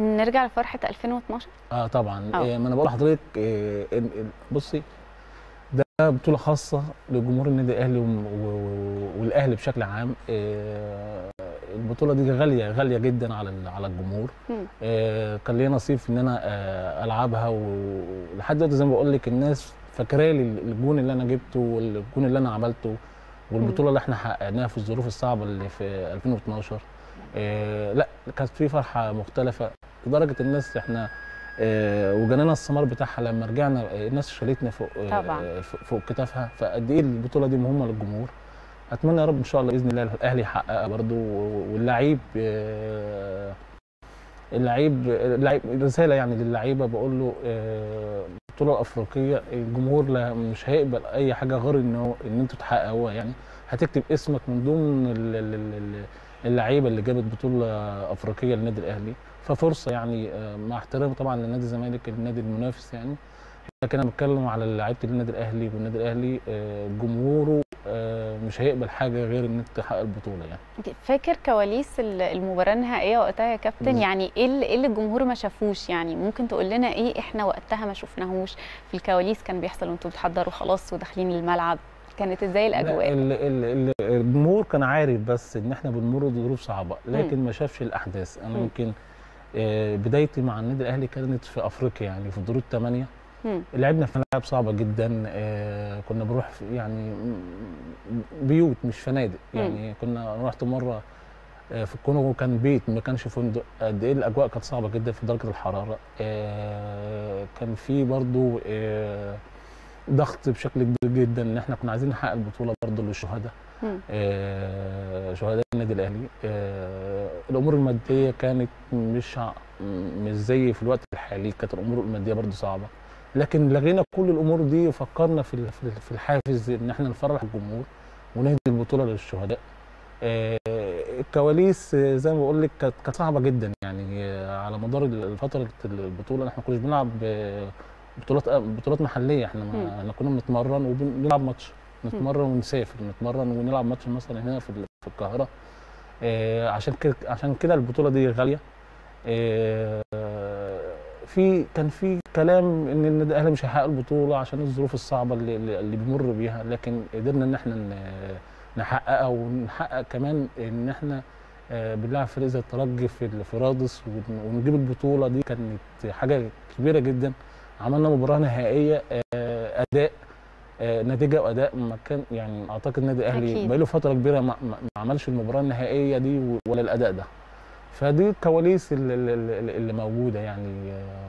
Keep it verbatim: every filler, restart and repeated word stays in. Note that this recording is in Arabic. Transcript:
نرجع لفرحه ألفين واتناشر. اه طبعا آه. ما انا بقول لحضرتك بصي، ده بطوله خاصه لجمهور النادي الاهلي والاهلي بشكل عام. البطوله دي غاليه غاليه جدا على على الجمهور. كان ليا نصيب ان انا العبها، ولحد دلوقتي زي ما بقول لك الناس فاكرالي الجون اللي انا جبته والجون اللي انا عملته والبطوله اللي احنا حققناها في الظروف الصعبه اللي في ألفين واتناشر. آه لا، كانت في فرحه مختلفه لدرجه الناس احنا آه وجنانا الثمار بتاعها لما رجعنا، آه الناس شالتنا فوق آه فوق كتافها. فقد ايه البطوله دي مهمه للجمهور. اتمنى يا رب ان شاء الله باذن الله الاهلي يحققها برده. واللعيب آه اللعيب اللعيب رساله يعني للعيبه، بقول له آه البطوله الافريقيه الجمهور لا مش هيقبل اي حاجه غير ان هو ان انتوا تحققوها. يعني هتكتب اسمك من ضمن ال ال ال اللعيبه اللي جابت بطوله افريقيه للنادي الاهلي. ففرصه يعني مع احترامي طبعا لنادي الزمالك النادي المنافس، يعني لكن انا بتكلم على لعيبه النادي الاهلي. والنادي الاهلي جمهوره مش هيقبل حاجه غير انك تحقق البطوله. يعني فاكر كواليس المباراه النهائيه وقتها يا كابتن؟ يعني ايه اللي الجمهور ما شافوش؟ يعني ممكن تقول لنا ايه احنا وقتها ما شفناهوش في الكواليس كان بيحصل وانتوا بتحضروا خلاص وداخلين الملعب؟ كانت ازاي الاجواء؟ الجمهور كان عارف بس ان احنا بنمر بظروف صعبه، لكن م. ما شافش الاحداث. انا م. ممكن بدايتي مع النادي الاهلي كانت في افريقيا، يعني في دور الثمانيه. لعبنا في ملاعب صعبه جدا، كنا بنروح يعني بيوت مش فنادق. يعني م. كنا رحت مره في الكونغو كان بيت ما كانش فندق. قد ايه الاجواء كانت صعبه جدا في درجه الحراره. كان في برضو ضغط بشكل كبير جدا ان احنا كنا عايزين نحقق البطوله برضه للشهداء، آه شهداء النادي الاهلي. آه الامور الماديه كانت مش مش زي في الوقت الحالي، كانت الامور الماديه برضه صعبه، لكن لغينا كل الامور دي وفكرنا في في الحافز ان احنا نفرح الجمهور ونهدي البطوله للشهداء. آه الكواليس زي ما بقول لك كانت صعبه جدا، يعني على مدار فتره البطوله احنا ما كناش بنلعب بطولات بطولات محليه. احنا ما احنا كنا بنتمرن وبنلعب ماتش، نتمرن ونسافر، نتمرن ونلعب ماتش مثلا هنا في في القاهره. آه عشان كده عشان كده البطوله دي غاليه. آه في كان في كلام ان النادي الاهلي مش هيحقق البطوله عشان الظروف الصعبه اللي اللي بيمر بيها، لكن قدرنا ان احنا نحققها. ونحقق كمان ان احنا بنلعب فريق زي الترجي في في رادس ونجيب البطوله دي. كانت حاجه كبيره جدا. عملنا مباراه نهائيه، اداء نتيجه واداء ما كان، يعني اعتقد النادي الاهلي بقى له فتره كبيره ما عملش المباراه النهائيه دي ولا الاداء ده. فدي الكواليس اللي موجوده يعني